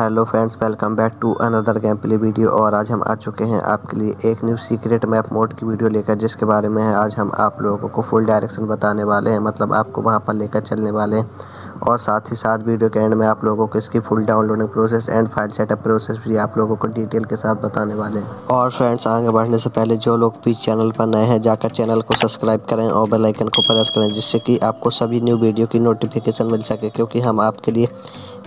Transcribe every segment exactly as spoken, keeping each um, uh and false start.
Hello friends, welcome back to another game play video. और आज हम आ चुके हैं आपके लिए एक न्यू सीक्रेट मैप मोड की वीडियो लेकर, जिसके बारे में है आज हम आप लोगों को फुल डायरेक्शन बताने वाले हैं, मतलब आपको वहां पर लेकर चलने वाले हैं। और साथ ही साथ वीडियो के एंड में आप लोगों को इसकी full downloading process and file setup process भी आप लोगों को डिटेल के साथ बताने वाले हैं। और फ्रेंड्स, आगे बढ़ने से पहले जो लोग भी चैनल पर नए हैं, जाकर चैनल को सब्सक्राइब करें और बेल आइकन को प्रेस करें, जिससे कि आपको सभी न्यू वीडियो की नोटिफिकेशन मिल सके, क्योंकि हम आपके लिए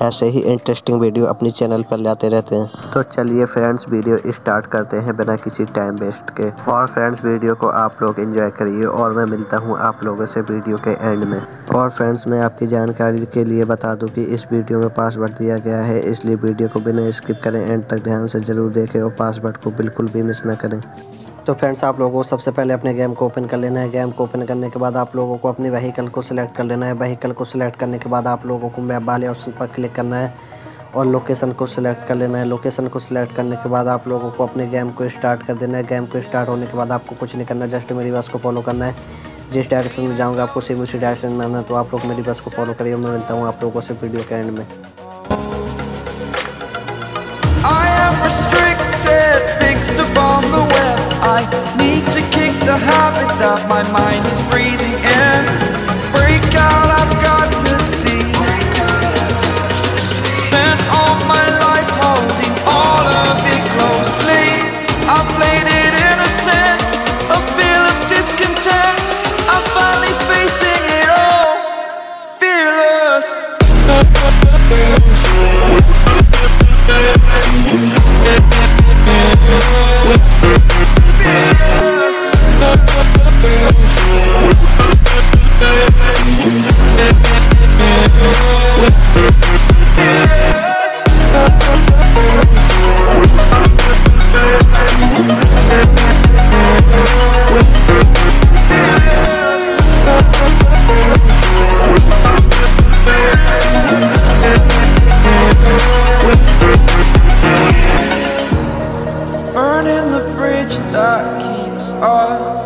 ऐसे ही इंटरेस्टिंग वीडियो अपने चैनल पर लाते रहते हैं। तो चलिए फ्रेंड्स, वीडियो स्टार्ट करते हैं बिना किसी टाइम वेस्ट के। और फ्रेंड्स, वीडियो को आप लोग एंजॉय करिए और मैं मिलता हूं आप लोगों से वीडियो के एंड में। और फ्रेंड्स, मैं आपकी जानकारी के लिए बता दूं कि इस वीडियो में पासवर्ड दिया गया है, इसलिए वीडियो को बिना स्किप करें, एंड तक ध्यान से ज़रूर देखें और पासवर्ड को बिल्कुल भी मिस ना करें। तो फ्रेंड्स, आप लोगों को सबसे पहले अपने गेम को ओपन कर लेना है। गेम को ओपन करने के बाद आप लोगों को अपनी व्हीकल को सिलेक्ट कर लेना है। व्हीकल को सिलेक्ट करने के बाद आप लोगों को मैप वाले ऑप्शन पर क्लिक करना है और लोकेशन को सिलेक्ट कर लेना है। लोकेशन को सिलेक्ट करने के बाद आप लोगों को अपने गेम को स्टार्ट कर देना है। गेम को स्टार्ट होने के बाद आपको कुछ नहीं करना, जस्ट मेरी बस को फॉलो करना है। जिस डायरेक्शन में जाऊँगा आपको सेम उसी डायरेक्शन में आना है। तो आप लोग मेरी बस को फॉलो करिए, मैं मिलता हूँ आप लोगों से वीडियो के एंड में। I need to kick the habit that my mind is breathing in. Break out, I've got to see. Spent all my life holding all of it closely. I played it innocent, a feel of discontent. I'm finally facing it all, fearless. That keeps us.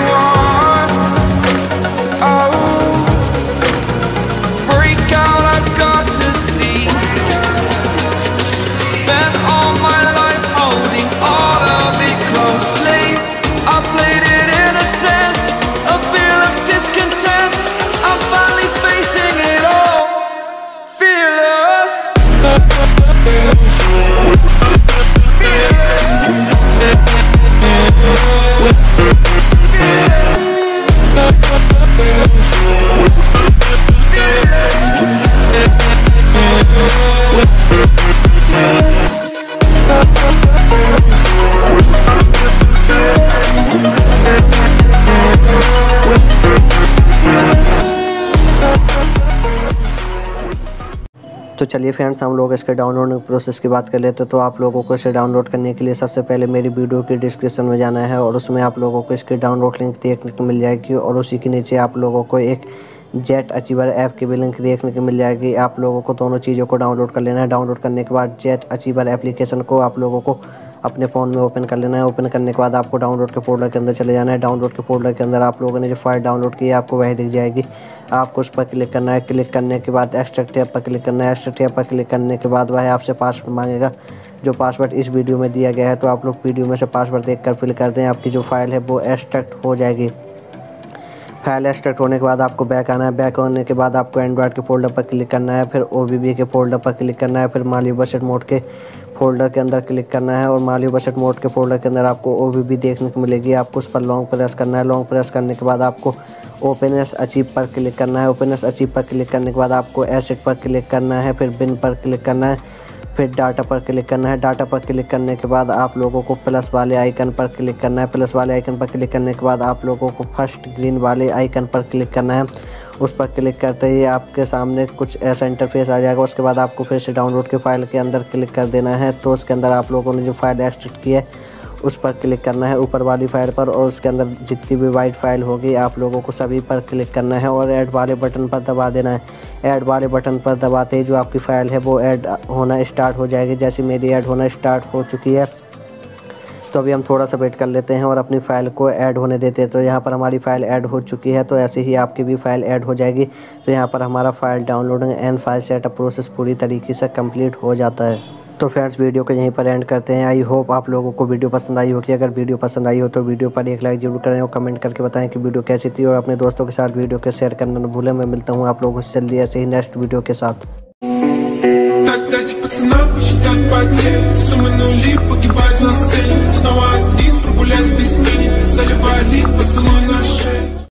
are. तो चलिए friends, हम लोग इसके download process की बात कर लेते हैं। तो आप लोगों को इसे डाउनलोड करने के लिए सबसे पहले मेरी वीडियो के डिस्क्रिप्शन में जाना है और उसमें आप लोगों को इसके डाउनलोड लिंक देखने को मिल जाएगी। और उसी के नीचे आप लोगों को एक जेट अचीवर ऐप की भी लिंक देखने को मिल जाएगी। आप लोगों को दोनों चीज़ों को डाउनलोड कर लेना है। डाउनलोड करने के बाद जेट अचीवर एप्लीकेशन को आप लोगों को अपने फ़ोन में ओपन कर लेना है। ओपन करने के बाद आपको डाउनलोड के फोल्डर के अंदर चले जाना है। डाउनलोड के फोल्डर के अंदर आप लोगों ने जो फाइल डाउनलोड की है आपको वह दिख जाएगी। आपको उस पर क्लिक करना है। क्लिक करने के बाद एक्सट्रैक्ट ऐप पर क्लिक करना है। एक्सट्रैक्ट ऐप पर क्लिक करने के बाद वह आपसे पासवर्ड मांगेगा, जो पासवर्ड इस वीडियो में दिया गया है। तो आप लोग वीडियो में से पासवर्ड देख कर फिल कर दें, आपकी जो फाइल है वो एक्सट्रैक्ट हो जाएगी। फाइल एक्सट्रैक्ट होने के बाद आपको बैक आना है। बैक होने के बाद आपको एंड्रॉयड के फोल्डर पर क्लिक करना है, फिर ओ बी बी के फोल्डर पर क्लिक करना है, फिर माली बसेट मोड के फोल्डर के अंदर क्लिक करना है। और माली बसेट मोड के फोल्डर के अंदर आपको ओ बी बी देखने को मिलेगी। आपको उस पर लॉन्ग प्रेस करना है। लॉन्ग प्रेस करने के बाद आपको ओपननेस अचीव पर क्लिक करना है। ओपननेस अचीव पर क्लिक करने के बाद आपको एसेट पर क्लिक करना है, फिर बिन पर क्लिक करना है, फिर डाटा पर क्लिक करना है। डाटा पर क्लिक करने के बाद आप लोगों को प्लस वाले आइकन पर क्लिक करना है। प्लस वाले आइकन पर क्लिक करने के बाद आप लोगों को फर्स्ट ग्रीन वाले आइकन पर क्लिक करना है। उस पर क्लिक करते ही आपके सामने कुछ ऐसा इंटरफेस आ जाएगा। उसके बाद आपको फिर से डाउनलोड के फाइल के अंदर क्लिक कर देना है। तो उसके अंदर आप लोगों ने जो फाइल एक्सट्रैक्ट की है उस पर क्लिक करना है ऊपर वाली फाइल पर, और उसके अंदर जितनी भी वाइट फाइल होगी आप लोगों को सभी पर क्लिक करना है और ऐड वाले बटन पर दबा देना है। ऐड वाले बटन पर दबाते ही जो आपकी फ़ाइल है वो ऐड होना स्टार्ट हो जाएगी। जैसे मेरी ऐड होना स्टार्ट हो चुकी है, तो अभी हम थोड़ा सा वेट कर लेते हैं और अपनी फ़ाइल को ऐड होने देते हैं। तो यहाँ पर हमारी फ़ाइल ऐड हो चुकी है, तो ऐसे ही आपकी भी फ़ाइल ऐड हो जाएगी। तो यहाँ पर हमारा file downloading and file setup process पूरी तरीके से कंप्लीट हो जाता है। तो फ्रेंड्स वीडियो को यहीं पर एंड करते हैं। आई होप आप लोगों को वीडियो पसंद आई होगी। अगर वीडियो पसंद आई हो तो वीडियो पर एक लाइक जरूर करें और कमेंट करके बताएं कि वीडियो कैसी थी, और अपने दोस्तों के साथ वीडियो को शेयर करना ना भूलें। मैं मिलता हूँ आप लोगों से जल्दी ऐसे ही नेक्स्ट वीडियो के साथ।